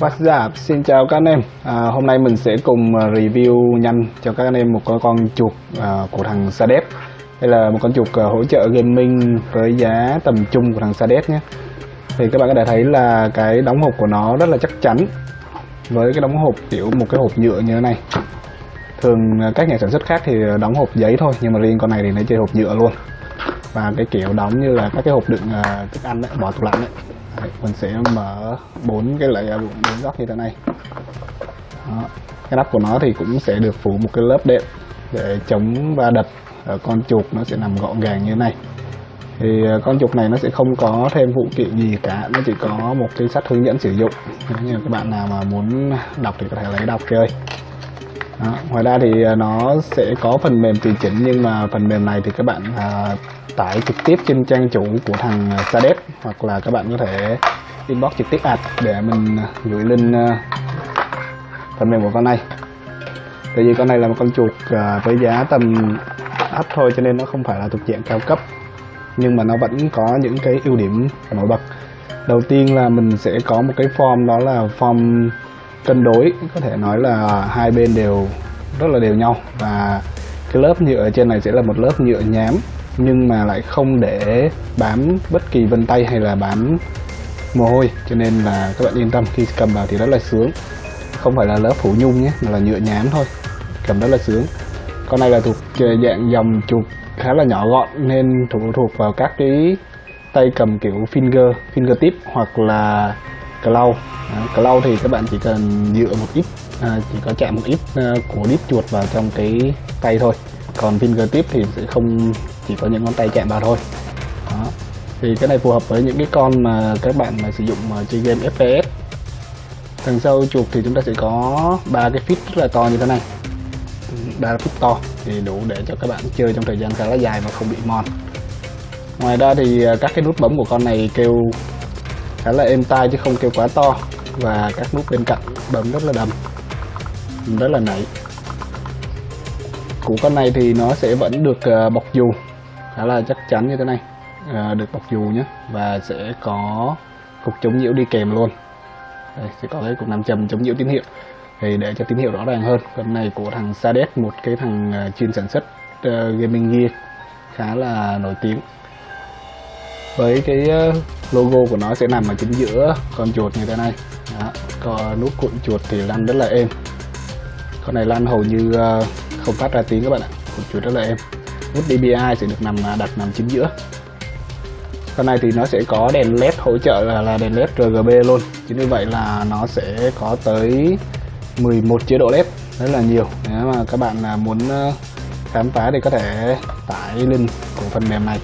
Bác Giáp xin chào các anh em. Hôm nay mình sẽ cùng review nhanh cho các anh em một con chuột của thằng Sades. Đây là một con chuột hỗ trợ gaming với giá tầm trung của thằng Sades nhé. Thì các bạn có thể thấy là cái đóng hộp của nó rất là chắc chắn, với cái đóng hộp kiểu một cái hộp nhựa như thế này. Thường các nhà sản xuất khác thì đóng hộp giấy thôi, nhưng mà riêng con này thì nó chơi hộp nhựa luôn. Và cái kiểu đóng như là các cái hộp đựng thức ăn đấy, bỏ tủ lạnh đấy. Đấy, mình sẽ mở bốn góc như thế này. Đó. Cái nắp của nó thì cũng sẽ được phủ một cái lớp đệm để chống va đập. Con chuột nó sẽ nằm gọn gàng như thế này. Thì con chuột này nó sẽ không có thêm phụ kiện gì cả, nó chỉ có một cái sách hướng dẫn sử dụng. Nếu như các bạn nào mà muốn đọc thì có thể lấy đọc chơi. Đó. Ngoài ra thì nó sẽ có phần mềm tùy chỉnh, nhưng mà phần mềm này thì các bạn tải trực tiếp trên trang chủ của thằng Sades, hoặc là các bạn có thể inbox trực tiếp để mình gửi link phần mềm của con này. Tại vì con này là một con chuột với giá tầm thấp thôi, cho nên nó không phải là thuộc dạng cao cấp, nhưng mà nó vẫn có những cái ưu điểm nổi bật. Đầu tiên là mình sẽ có một cái form, đó là form cân đối, có thể nói là hai bên đều rất là đều nhau, và cái lớp nhựa ở trên này sẽ là một lớp nhựa nhám, nhưng mà lại không để bám bất kỳ vân tay hay là bám mồ hôi, cho nên là các bạn yên tâm khi cầm vào thì rất là sướng. Không phải là lớp phủ nhung nhé, mà là nhựa nhám thôi, cầm rất là sướng. Con này là thuộc dạng dòng chuột khá là nhỏ gọn, nên thuộc vào các cái tay cầm kiểu fingertip hoặc là claw. Claw thì các bạn chỉ cần dựa một ít, chỉ có chạm một ít của đít chuột vào trong cái tay thôi, còn fingertip thì sẽ không, chỉ có những ngón tay chạm vào thôi. Đó. Thì cái này phù hợp với những cái con mà các bạn mà sử dụng chơi game FPS. Đằng sau chuột thì chúng ta sẽ có ba cái feed rất là to như thế này, ba feed to thì đủ để cho các bạn chơi trong thời gian khá là dài mà không bị mòn. Ngoài ra thì các cái nút bấm của con này kêu khá là êm tai chứ không kêu quá to, và các nút bên cạnh bấm rất là đầm, rất là nảy. Của con này thì nó sẽ vẫn được bọc dù khá là chắc chắn như thế này, được bọc dù nhé, và sẽ có cục chống nhiễu đi kèm luôn. Đây, sẽ có cái cục nam châm chống nhiễu tín hiệu thì để cho tín hiệu rõ ràng hơn. Con này của thằng Sades, một cái thằng chuyên sản xuất gaming gear khá là nổi tiếng. Với cái logo của nó sẽ nằm ở chính giữa con chuột như thế này. Đó. Còn nút cuộn chuột thì lăn rất là êm, con này lăn hầu như không phát ra tiếng các bạn ạ, cuộn chuột rất là êm. Nút DPI sẽ được đặt nằm chính giữa. Con này thì nó sẽ có đèn LED hỗ trợ là đèn LED RGB luôn, chính vì vậy là nó sẽ có tới 11 chế độ LED, rất là nhiều. Nếu mà các bạn muốn khám phá thì có thể tải link của phần mềm này,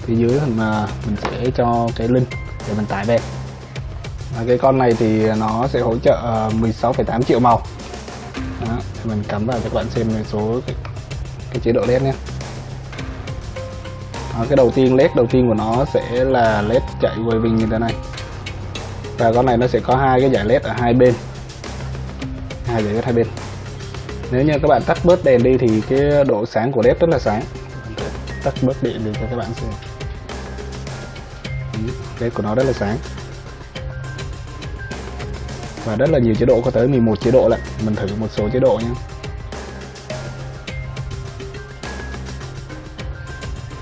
phía dưới mình sẽ cho cái link để mình tải về. Cái con này thì nó sẽ hỗ trợ 16,8 triệu màu. Đó, mình cắm vào cho các bạn xem số cái chế độ LED nhé. Đó, cái đầu tiên LED đầu tiên của nó sẽ là LED chạy waving như thế này, và con này nó sẽ có hai cái dải LED ở hai bên, Nếu như các bạn tắt bớt đèn đi thì cái độ sáng của LED rất là sáng. Tắt bớt điện thì cho các bạn xem. LED của nó rất là sáng và rất là nhiều chế độ, có tới 11 chế độ lận. Mình thử một số chế độ nhé.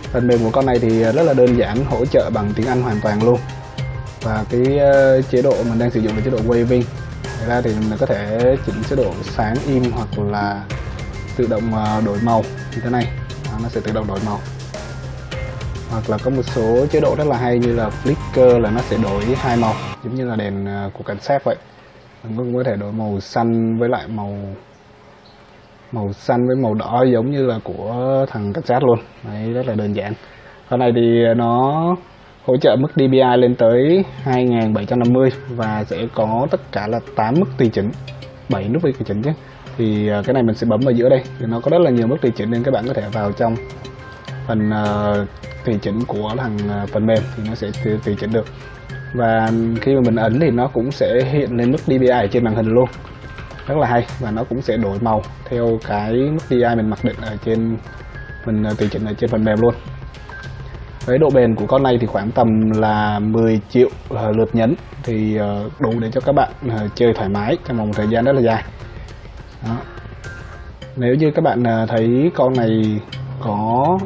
Phần mềm của con này thì rất là đơn giản, hỗ trợ bằng tiếng Anh hoàn toàn luôn. Và cái chế độ mình đang sử dụng là chế độ waving. Ngoài ra thì mình có thể chỉnh chế độ sáng im hoặc là tự động đổi màu như thế này. Đó, nó sẽ tự động đổi màu. Hoặc là có một số chế độ rất là hay như là flicker, là nó sẽ đổi hai màu, giống như là đèn của cảnh sát vậy. Mình cũng có thể đổi màu xanh với lại màu xanh với màu đỏ, giống như là của thằng cảnh sát luôn. Đấy, rất là đơn giản. Con này thì nó hỗ trợ mức DPI lên tới 2750, và sẽ có tất cả là 8 mức tùy chỉnh, 7 nút tùy chỉnh chứ. Thì cái này mình sẽ bấm vào giữa đây, thì nó có rất là nhiều mức tùy chỉnh, nên các bạn có thể vào trong phần tùy chỉnh của thằng phần mềm thì nó sẽ tùy chỉnh được. Và khi mà mình ấn thì nó cũng sẽ hiện lên mức DPI trên màn hình luôn, rất là hay. Và nó cũng sẽ đổi màu theo cái mức DPI mình mặc định ở trên, mình tùy chỉnh ở trên phần mềm luôn. Cái độ bền của con này thì khoảng tầm là 10 triệu lượt nhấn, thì đủ để cho các bạn chơi thoải mái trong một thời gian rất là dài. Đó. Nếu như các bạn thấy con này có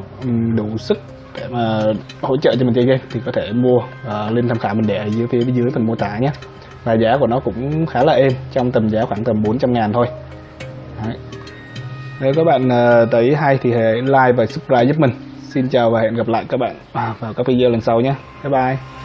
đủ sức để mà hỗ trợ cho mình chơi game thì có thể mua, link tham khảo mình để ở dưới phía dưới phần mô tả nhé. Và giá của nó cũng khá là êm, trong tầm giá khoảng tầm 400.000 thôi. Đấy. Nếu các bạn thấy hay thì hãy like và subscribe giúp mình. Xin chào và hẹn gặp lại các bạn vào các video lần sau nhé. Bye bye.